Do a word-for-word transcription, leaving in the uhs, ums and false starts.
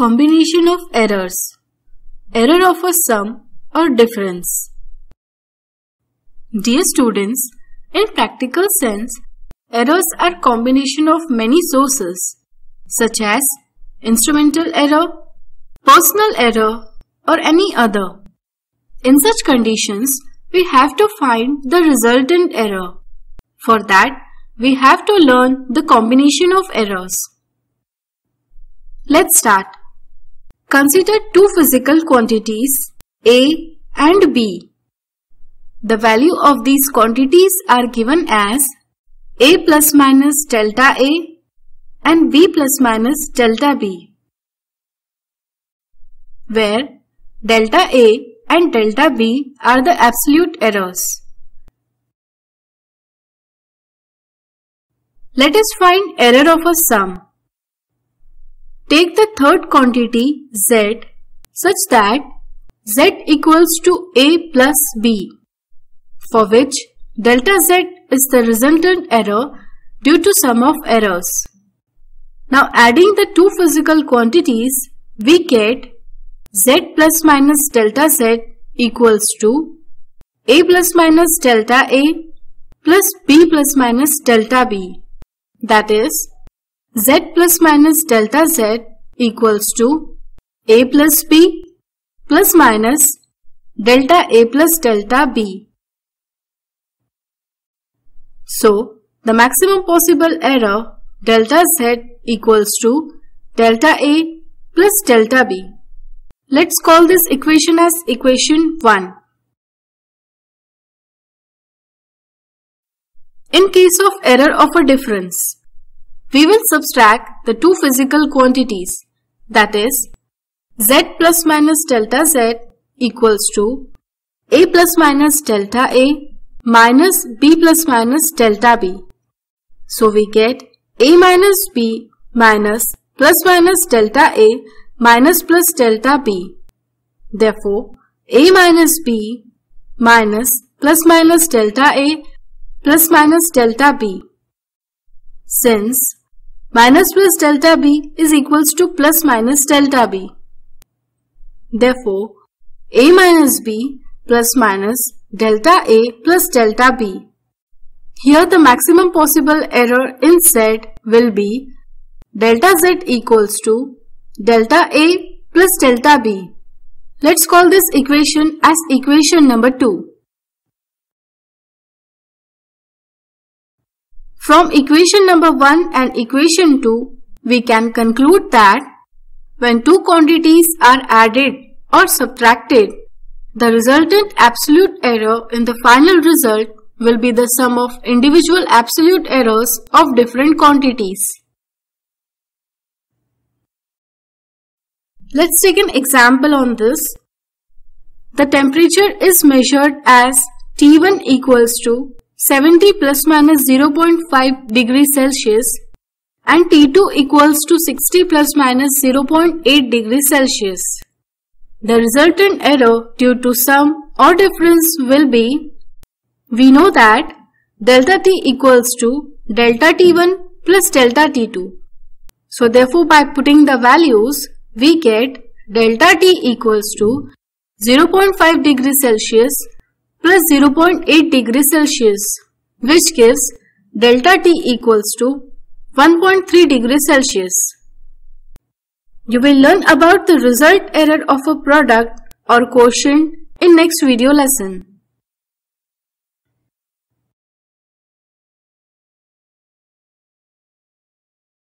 Combination of errors. Error of a sum or difference. Dear students, in practical sense, errors are combination of many sources such as instrumental error, personal error or any other. In such conditions, we have to find the resultant error. For that, we have to learn the combination of errors. Let's start. Consider two physical quantities A and B. The value of these quantities are given as A plus minus delta A and B plus minus delta B, where delta A and delta B are the absolute errors. Let us find error of a sum. Take the third quantity Z such that Z equals to A plus B, for which delta Z is the resultant error due to sum of errors. Now adding the two physical quantities, we get Z plus minus delta Z equals to A plus minus delta A plus B plus minus delta B. That is, Z plus minus delta Z equals to A plus B plus minus delta A plus delta B. So, the maximum possible error delta Z equals to delta A plus delta B. Let's call this equation as equation one. In case of error of a difference, we will subtract the two physical quantities, that is, Z plus minus delta Z equals to A plus minus delta A minus B plus minus delta B. So we get A minus B minus plus minus delta A minus plus delta B. Therefore, A minus B minus plus minus delta A plus minus delta B. Since minus plus delta B is equals to plus minus delta B. Therefore, A minus B plus minus delta A plus delta B. Here the maximum possible error in Z will be delta Z equals to delta A plus delta B. Let's call this equation as equation number two. From equation number one and equation two, we can conclude that when two quantities are added or subtracted, the resultant absolute error in the final result will be the sum of individual absolute errors of different quantities. Let's take an example on this. The temperature is measured as T one equals to seventy plus minus zero point five degrees Celsius and T two equals to sixty plus minus zero point eight degrees Celsius. The resultant error due to sum or difference will be, we know that delta T equals to delta T one plus delta T two. So therefore, by putting the values, we get delta T equals to zero point five degrees Celsius plus zero point eight degrees Celsius, which gives delta T equals to one point three degrees Celsius. You will learn about the result error of a product or quotient in next video lesson.